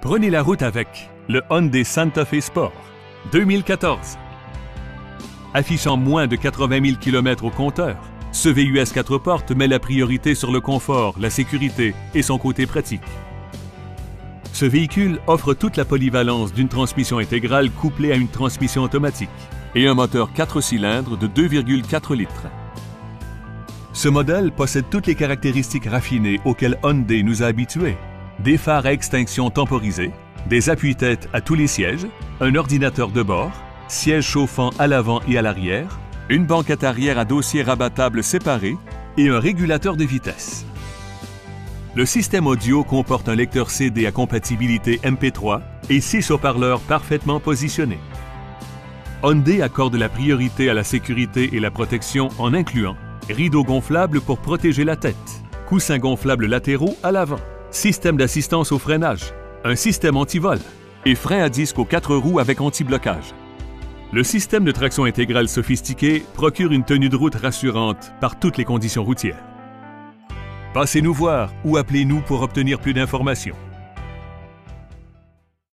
Prenez la route avec le Hyundai Santa Fe Sport 2014. Affichant moins de 80 000 km au compteur, ce VUS 4 portes met la priorité sur le confort, la sécurité et son côté pratique. Ce véhicule offre toute la polyvalence d'une transmission intégrale couplée à une transmission automatique et un moteur 4 cylindres de 2,4 litres. Ce modèle possède toutes les caractéristiques raffinées auxquelles Hyundai nous a habitués. Des phares à extinction temporisés, des appuis-têtes à tous les sièges, un ordinateur de bord, sièges chauffants à l'avant et à l'arrière, une banquette arrière à dossier rabattable séparé et un régulateur de vitesse. Le système audio comporte un lecteur CD à compatibilité MP3 et 6 haut-parleurs parfaitement positionnés. Hyundai accorde la priorité à la sécurité et la protection en incluant rideaux gonflables pour protéger la tête, coussins gonflables latéraux à l'avant, système d'assistance au freinage, un système anti-vol et frein à disque aux 4 roues avec anti-blocage. Le système de traction intégrale sophistiqué procure une tenue de route rassurante par toutes les conditions routières. Passez-nous voir ou appelez-nous pour obtenir plus d'informations.